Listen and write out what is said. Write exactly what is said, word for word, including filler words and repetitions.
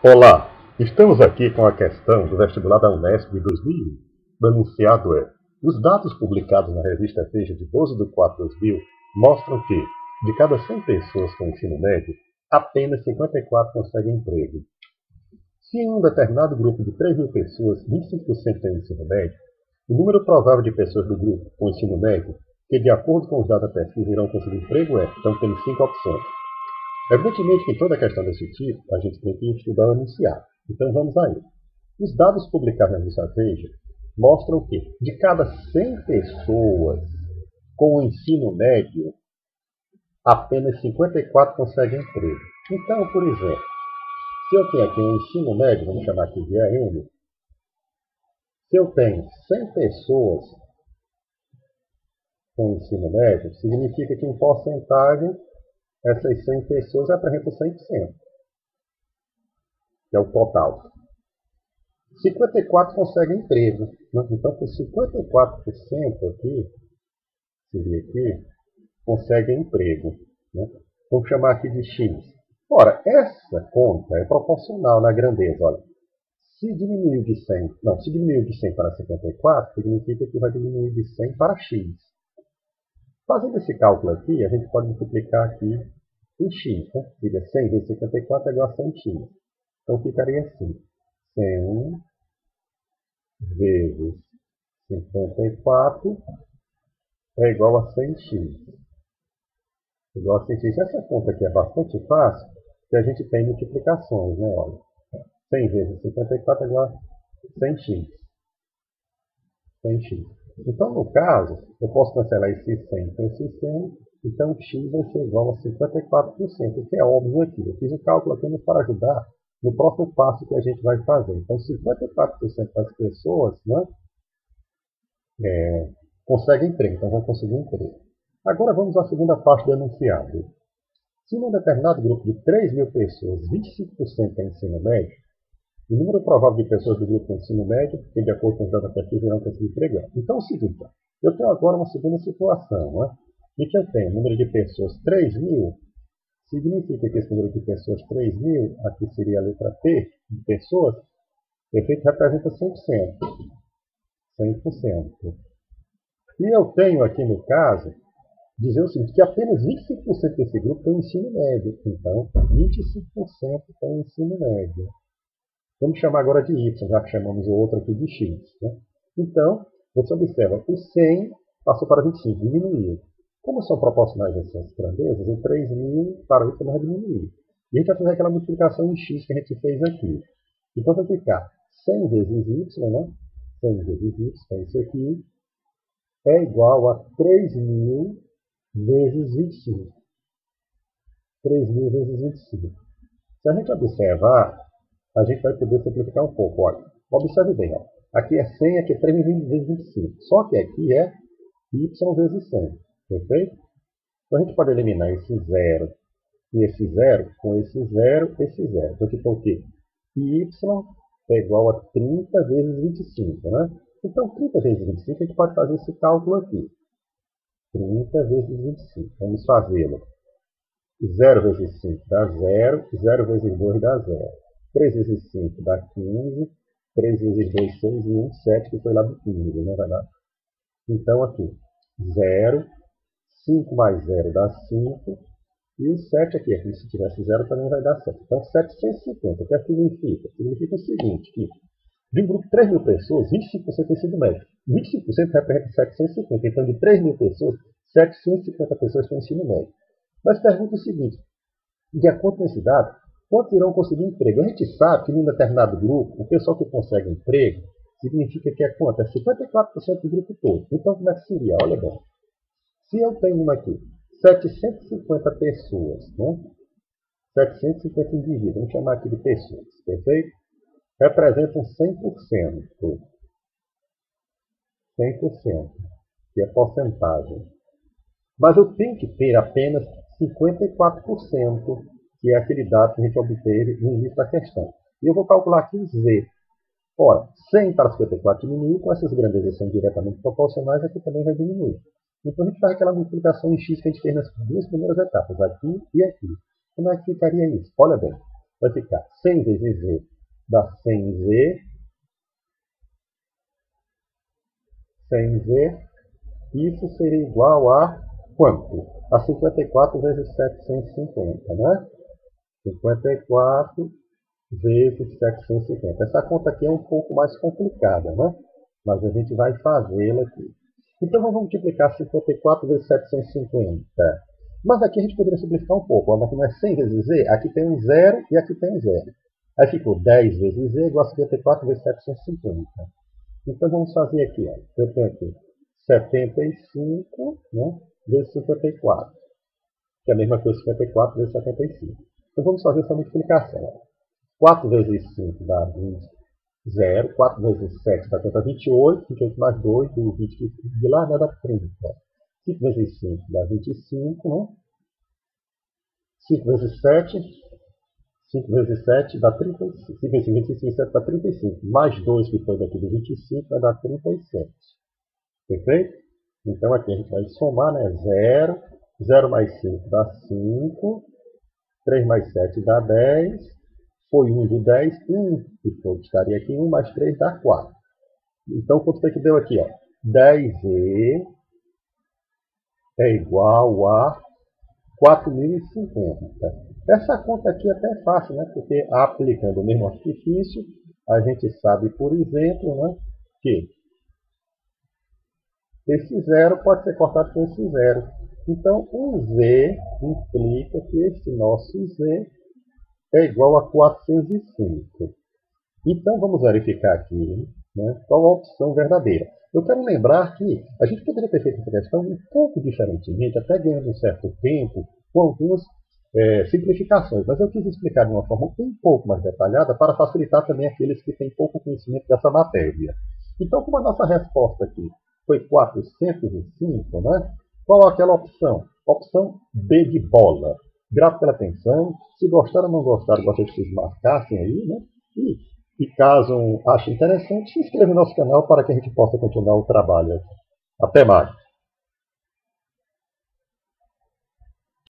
Olá, estamos aqui com a questão do vestibular da Unesp de dois mil e um. O enunciado é: os dados publicados na revista Veja de doze de quatro de dois mil mostram que, de cada cem pessoas com ensino médio, apenas cinquenta e quatro conseguem emprego. Se em um determinado grupo de três mil pessoas, vinte e cinco por cento têm ensino médio, o número provável de pessoas do grupo com ensino médio que, de acordo com os dados da pesquisa, irão conseguir emprego é, então temos cinco opções. Evidentemente que em toda questão desse tipo, a gente tem que estudar o enunciado. Então vamos a ele. Os dados publicados na revista Veja mostram que, de cada cem pessoas com ensino médio, apenas cinquenta e quatro conseguem emprego. Então, por exemplo, se eu tenho aqui um ensino médio, vamos chamar aqui de A M, se eu tenho cem pessoas com ensino médio, significa que em porcentagem essas cem pessoas apresentam cem por cento, que é o total. cinquenta e quatro conseguem emprego. Então, por cinquenta e quatro por cento aqui, seria aqui, conseguem emprego. Né? Vamos chamar aqui de X. Ora, essa conta é proporcional na grandeza. Olha, se diminuiu de cem, não, se diminuiu de cem para cinquenta e quatro, significa que vai diminuir de cem para X. Fazendo esse cálculo aqui, a gente pode multiplicar aqui em x, né? Seria cem vezes cinquenta e quatro é igual a cem x. Então ficaria assim, cem vezes cinquenta e quatro é igual a cem x. Igual a cem x. Essa conta aqui é bastante fácil, porque a gente tem multiplicações, né? Olha, cem vezes cinquenta e quatro é igual a cem x. cem x. Então, no caso, eu posso cancelar esse cem com esse cem, então x vai ser igual a cinquenta e quatro por cento, o que é óbvio aqui. Eu fiz um cálculo apenas para ajudar no próximo passo que a gente vai fazer. Então, cinquenta e quatro por cento das pessoas, né, é, conseguem emprego, então vão conseguir emprego. Agora vamos à segunda parte do enunciado. Se num determinado grupo de três mil pessoas, vinte e cinco por cento tem ensino médio, o número provável de pessoas do grupo com ensino médio, que de acordo com os dados da pesquisa, irão conseguir empregar. Então é o seguinte, eu tenho agora uma segunda situação, né? E que eu tenho o número de pessoas três mil, significa que esse número de pessoas três mil, aqui seria a letra P, de pessoas, perfeito, representa cem por cento. cem por cento. E eu tenho aqui no caso, dizer o seguinte, que apenas vinte e cinco por cento desse grupo tem ensino médio. Então, vinte e cinco por cento tem ensino médio. Vamos chamar agora de y, já que chamamos o outro aqui de x. Né? Então, você observa, o cem passou para vinte e cinco, diminuiu. Como são proporcionais essas grandezas, o três mil para y vai diminuir. E a gente vai fazer aquela multiplicação em x que a gente fez aqui. Então, vai ficar cem vezes y, né? cem vezes y, é isso aqui, é igual a três mil vezes vinte e cinco. três mil vezes vinte e cinco. Se a gente observar, a gente vai poder simplificar um pouco. Olha, observe bem. Ó. Aqui é cem, aqui é três mil vezes vinte e cinco. Só que aqui é y vezes cem. Perfeito? Então a gente pode eliminar esse zero e esse zero com esse zero e esse zero. Então ficou o quê? Y é igual a trinta vezes vinte e cinco. Né? Então trinta vezes vinte e cinco a gente pode fazer esse cálculo aqui. trinta vezes vinte e cinco. Vamos fazê-lo. zero vezes cinco dá zero. zero vezes dois dá zero. três vezes cinco dá quinze, três vezes dois, seis, e um, sete, que foi lá do quinze, né? Vai lá. Então, aqui, zero, cinco mais zero dá cinco, e o sete aqui, aqui, se tivesse zero, também vai dar sete. Então, setecentos e cinquenta, o que significa? Significa o seguinte, que de um grupo de três mil pessoas, vinte e cinco por cento tem sido médio. vinte e cinco por cento representa setecentos e cinquenta, então de três mil pessoas, setecentos e cinquenta pessoas têm ensino médio. Mas pergunta o seguinte, de acordo com esse dado, quantos irão conseguir emprego? A gente sabe que, em um determinado grupo, o pessoal que consegue emprego significa que é quanto? É cinquenta e quatro por cento do grupo todo. Então, como é que seria? Olha bem. Se eu tenho uma aqui, setecentos e cinquenta pessoas, né? setecentos e cinquenta indivíduos, vamos chamar aqui de pessoas, perfeito? Representam cem por cento. cem por cento, que é porcentagem. Mas eu tenho que ter apenas cinquenta e quatro por cento. Que é aquele dado que a gente obteve no início da questão. E eu vou calcular aqui o Z. Ora, cem para cinquenta e quatro diminuiu, com essas grandezas são diretamente proporcionais, aqui também vai diminuir. Então a gente faz aquela multiplicação em x que a gente fez nas duas primeiras etapas, aqui e aqui. Como é que ficaria isso? Olha bem, vai ficar cem vezes Z dá cem Z, cem Z, isso seria igual a quanto? A cinquenta e quatro vezes setecentos e cinquenta, né? cinquenta e quatro vezes setecentos e cinquenta. Essa conta aqui é um pouco mais complicada, né? Mas a gente vai fazê-la aqui. Então vamos multiplicar cinquenta e quatro vezes setecentos e cinquenta. Mas aqui a gente poderia simplificar um pouco. Olha, aqui não é cem vezes Z, aqui tem um zero e aqui tem um zero. Aí ficou dez vezes Z igual a cinquenta e quatro vezes setecentos e cinquenta. Então vamos fazer aqui, ó. Eu tenho aqui setenta e cinco, né, vezes cinquenta e quatro, que é a mesma coisa que cinquenta e quatro vezes setenta e cinco. Então vamos fazer essa multiplicação. Ó. quatro vezes cinco dá vinte. zero, quatro vezes sete dá vinte e oito, vinte e oito mais dois, o vinte de lá dá trinta. cinco vezes cinco dá vinte e cinco, né? cinco vezes sete, cinco vezes sete dá trinta e cinco. cinco vezes vinte e cinco, sete dá trinta e cinco. Mais dois que foi daqui de vinte e cinco vai dar trinta e sete. Perfeito? Então aqui a gente vai somar, né? zero, zero mais cinco dá cinco, três mais sete dá dez. Foi um de dez, um que foi, estaria aqui, um mais três dá quatro. Então, quanto foi que deu aqui? Ó? dez Z é igual a quatro mil e cinquenta. Essa conta aqui até é fácil, né? Porque aplicando o mesmo artifício, a gente sabe, por exemplo, né, que esse zero pode ser cortado com esse zero. Então, o Z implica que esse nosso Z é igual a quatrocentos e cinco. Então vamos verificar aqui, né, qual a opção verdadeira. Eu quero lembrar que a gente poderia ter feito essa questão um pouco diferentemente, até ganhando um certo tempo, com algumas é, simplificações. Mas eu quis explicar de uma forma um pouco mais detalhada para facilitar também aqueles que têm pouco conhecimento dessa matéria. Então, como a nossa resposta aqui foi quatrocentos e cinco, né, qual é aquela opção? Opção B de bola. Grato pela atenção. Se gostaram ou não gostaram, gostaria que vocês marcassem aí, né? E, e caso achem interessante, se inscreva no nosso canal para que a gente possa continuar o trabalho. Até mais!